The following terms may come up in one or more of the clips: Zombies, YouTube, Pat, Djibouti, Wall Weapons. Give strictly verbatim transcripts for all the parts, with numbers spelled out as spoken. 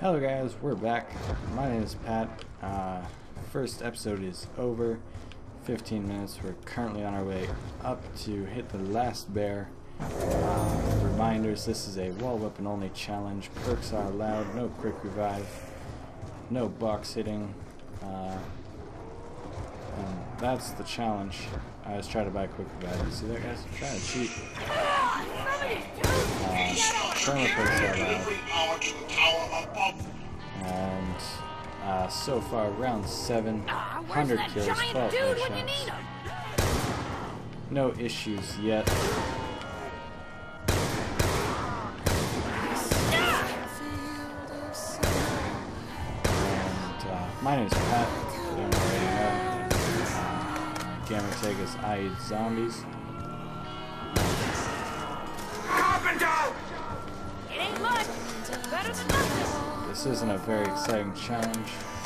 Hello guys, we're back. My name is Pat. Uh, first episode is over. fifteen minutes. We're currently on our way up to hit the last bear. Uh, reminders, this is a wall weapon only challenge. Perks are allowed. No quick revive. No box hitting. Uh, and that's the challenge. I just try to buy quick revive. You see that, guys? I'm trying to cheat. Uh, thermal perks are allowed. And uh, so far, round seven, uh, one hundred kills, twelve headshots. No issues yet. And uh, my name is Pat. Uh, Gamer tag is I Eat Zombies. This isn't a very exciting challenge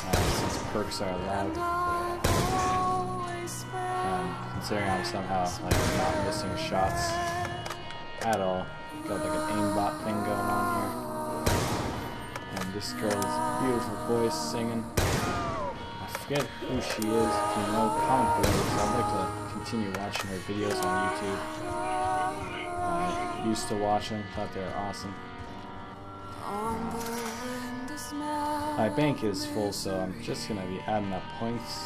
uh, since perks are allowed. Um, considering I'm somehow like not missing shots at all, got like an aimbot thing going on here. And this girl's beautiful voice singing. I forget who she is. If you know, comment below because I'd like to continue watching her videos on YouTube. Uh, used to watching, thought they were awesome. My bank is full, so I'm just gonna be adding up points.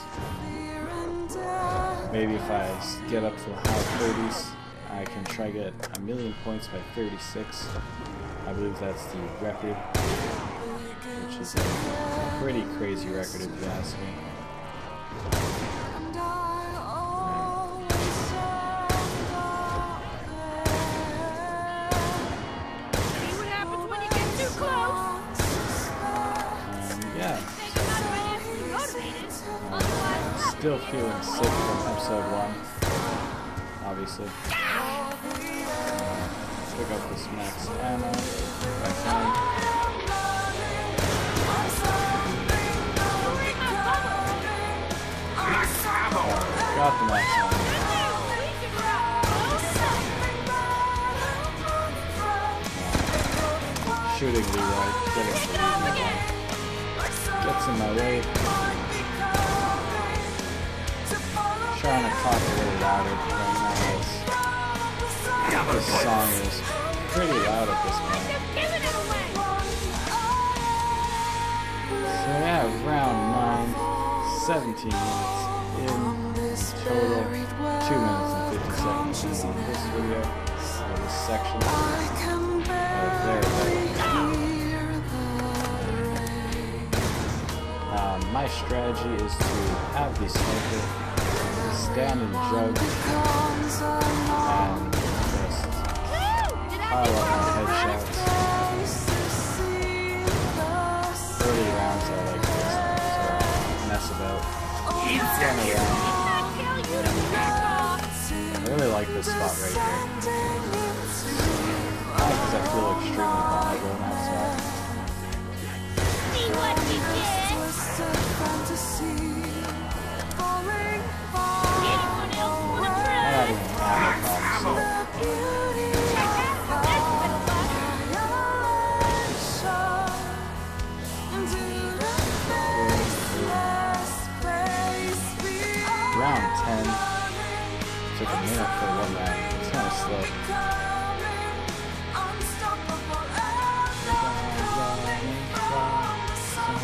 Maybe if I get up to the high thirties, I can try to get a million points by thirty-six. I believe that's the record, which is a pretty crazy record if you ask me. Still feeling sick from episode one, obviously. Uh, pick up this max ammo. Uh, got the max ammo. Uh, shooting Leroy, getting Leroy. Gets in my way. Trying to talk a little louder right now. This song is pretty loud at this point. So yeah, round nine, seventeen minutes in total, two minutes and fifty seconds on this video, or this section. Right uh, my strategy is to have the sniper stand and jug, and just pile up my headshots. thirty rounds I like this, so I don't mess about. I really like this spot right here. Probably because I feel extremely vulnerable in that spot. See what you did! Round ten, took a minute for one round, it's kind of slow.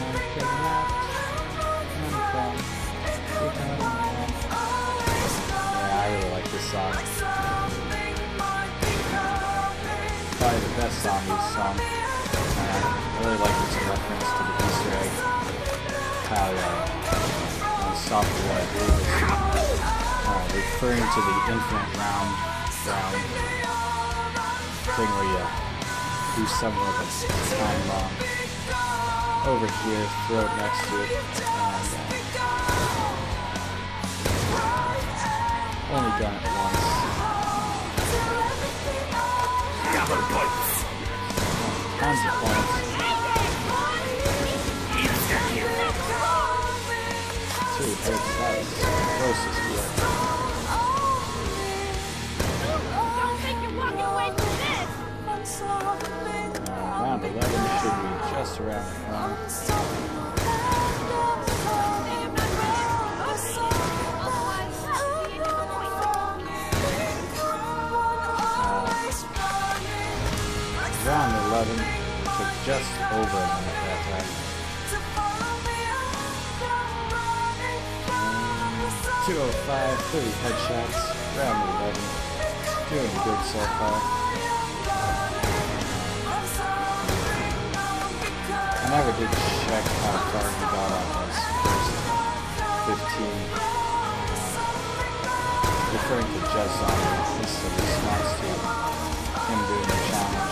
Yeah, I really like this song. Probably the best Zombies song. I really like this reference to the Easter egg. How, uh, Soft War, I believe it's uh, referring to the infinite round, round thing where you do something with a time bomb over here, throw it next to it, and uh, only done it once. Tons of points. Two hits, that was the closest yet. Don't think you're walking away from this! Round eleven should be just us around. Um, around eleven, so just over a minute that time. two oh five, thirty headshots, round eleven, doing good so far. I never did check how far he got on this first fifteen. Referring to just zombies, this is a response to him doing the challenge.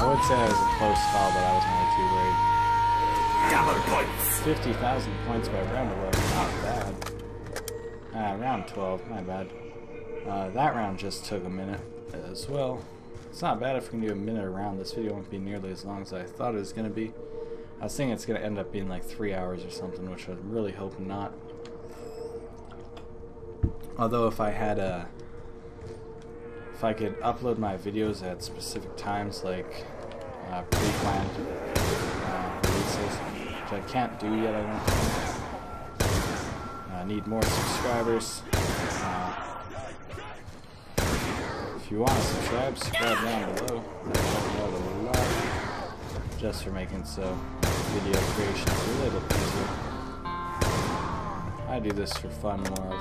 I would say it was a close call, but I was only too worried. Double points! fifty thousand points by round eleven, not bad. Ah, uh, round twelve, my bad. Uh, that round just took a minute as well. It's not bad if we can do a minute around. This video won't be nearly as long as I thought it was going to be. I was thinking it's going to end up being like three hours or something, which I really hope not. Although if I had a... If I could upload my videos at specific times, like uh, pre-planned uh, releases, which I can't do yet, I don't think. I need more subscribers. Uh, if you want to subscribe, subscribe down below. That helps out a lot, just for making so video creation a little easier. I do this for fun, more of.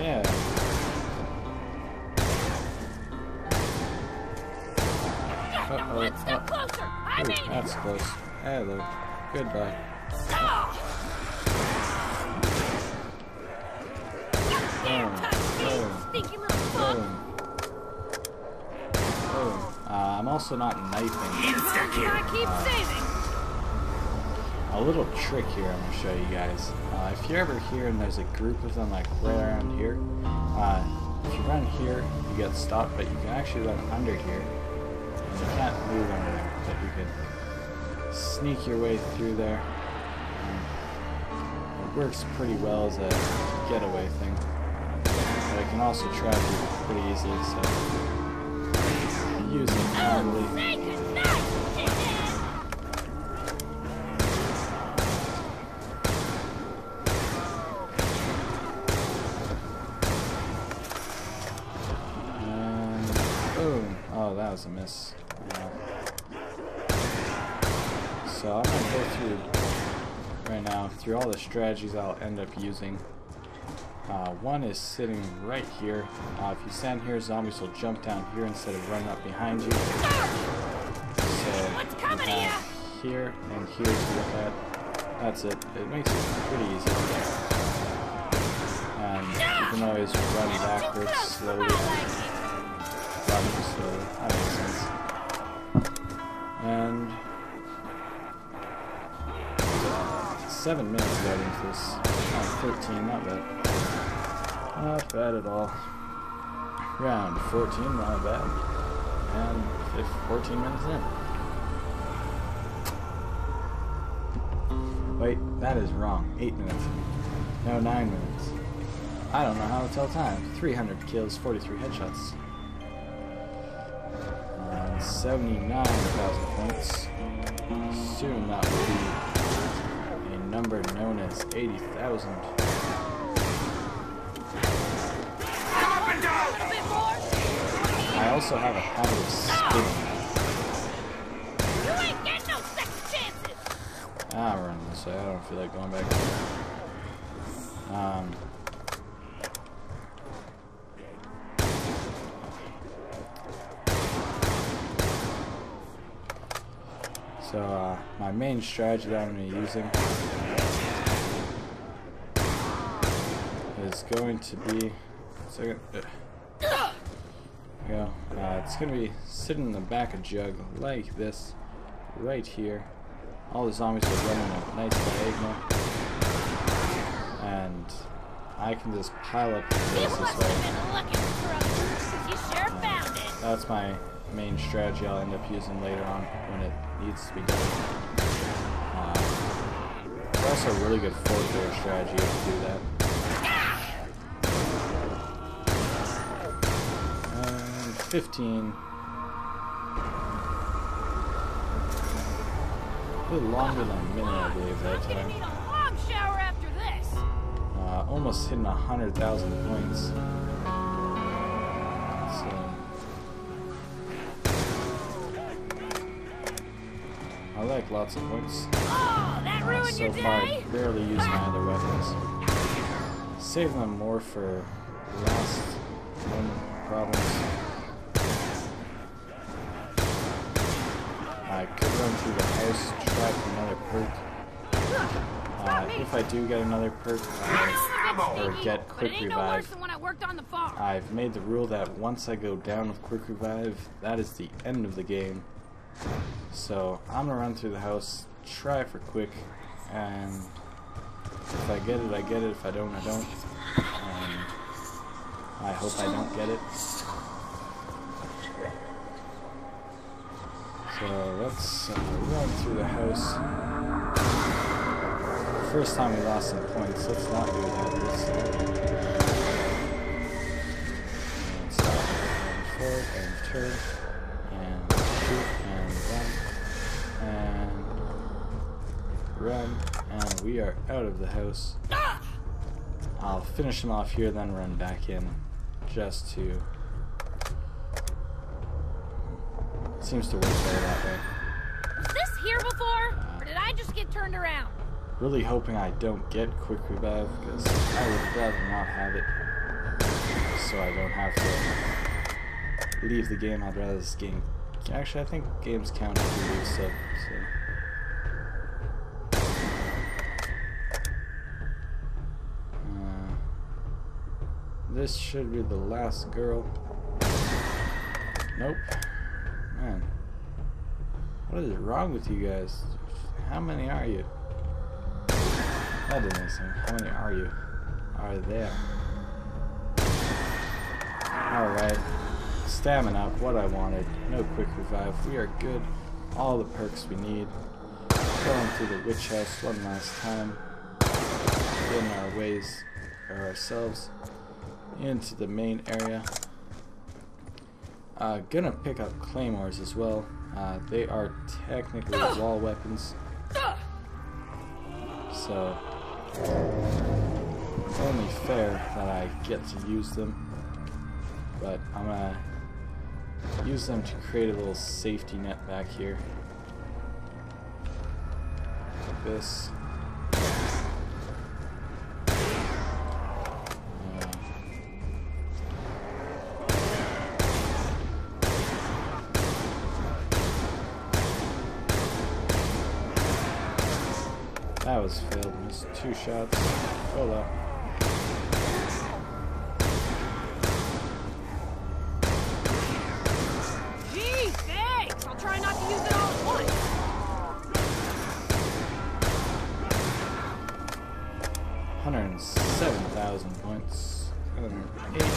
Yeah. Uh-oh. Let's go closer. I mean, that's close. Hello. Goodbye. Oh. I'm also not knifing. Uh, a little trick here I'm going to show you guys. Uh, if you're ever here and there's a group of them like right around here, uh, if you run here you get stopped, but you can actually run under here, and you can't move under there, but you can sneak your way through there. And it works pretty well as a getaway thing, but it can also trap you pretty easily, so use it probably. A miss. Yeah. So I'm gonna go through right now through all the strategies I'll end up using. Uh, one is sitting right here. Uh, if you stand here, zombies will jump down here instead of running up behind you. So you have here and here to look at. That's it. It makes it pretty easy. And you can always run backwards slowly. So that makes sense. And seven minutes got into this. Oh, thirteen, not bad. Not bad at all. Round fourteen, not bad. And if fourteen minutes in. Wait, that is wrong. eight minutes. No, nine minutes. I don't know how to tell time. three hundred kills, forty-three headshots. seventy-nine thousand points. Soon that will be a number known as eighty thousand. I also have a habit of spinning. You ain't getting no second chances. I'm running this way. I don't feel like going back there. Um. So uh, my main strategy that I'm going to be using is going to be, second, uh, go. Uh, it's going to be sitting in the back of Jug like this, right here, all the zombies are running a nice diagonal, and I can just pile up the base this way. That's my main strategy I'll end up using later on when it needs to be done. Uh, it's also a really good four-door strategy to do that. And fifteen. A little longer than a minute, I believe, that time. I'm gonna need a long shower after this. Uh, almost hitting a hundred thousand points. So I like lots of points. Oh, that ruined uh, so your far, day? I barely use my other weapons. Save them more for last moment problems. I could run through the house, try for another perk. Uh, if I do get another perk, uh, or get Quick Revive, I've made the rule that once I go down with Quick Revive, that is the end of the game. So I'm gonna run through the house, try for Quick, and if I get it, I get it. If I don't, I don't. And I hope I don't get it. So let's uh, run through the house. First time we lost some points, let's not do that. Let's stop and forward and turn and shoot and run and run, and we are out of the house. I'll finish him off here, then run back in just to. Seems to work better that way. Was this here before, uh, or did I just get turned around? Really hoping I don't get Quick Revive, because I would rather not have it, so I don't have to leave the game. I'd rather this game. Actually, I think games count if you leave sub. So. Uh, this should be the last girl. Nope. Man, what is wrong with you guys? How many are you? That didn't make sense. How many are you? Are there? Alright. Stamina up, what I wanted. No Quick Revive. We are good. All the perks we need. Going through the witch house one last time. Getting our ways, or ourselves, into the main area. Uh, gonna pick up claymores as well. Uh, they are technically wall weapons. So, it's only fair that I get to use them. But I'm gonna use them to create a little safety net back here. Like this. That was failed. Missed two shots. Solo. Gee, thanks! I'll try not to use it all at once. Hundred and seven thousand points. Eight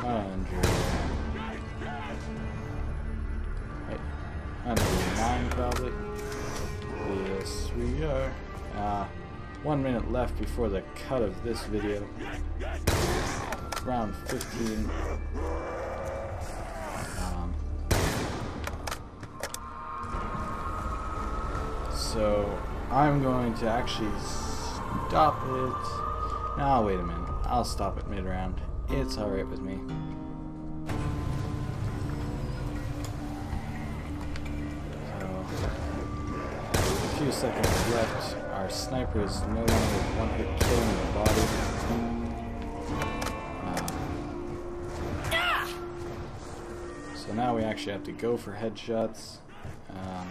hundred. Right. Hundred nine probably. Yes, we are. Uh, one minute left before the cut of this video. Round fifteen. Um, so I'm going to actually stop it. Now wait a minute. I'll stop it mid-round. It's alright with me. Two seconds left. Our sniper is no longer one hit killing the body. Uh, so now we actually have to go for headshots. Um,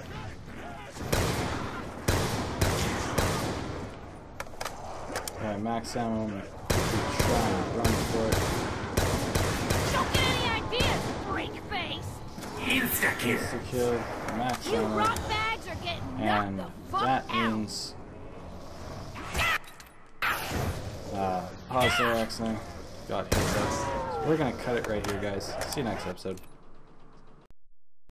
okay, max ammo. I'm trying to run for it. Don't get any ideas, freak face. Insta kill. Max ammo. You rock bags are getting. And that means uh pause there accidentally. God hates us. So we're gonna cut it right here, guys. See you next episode.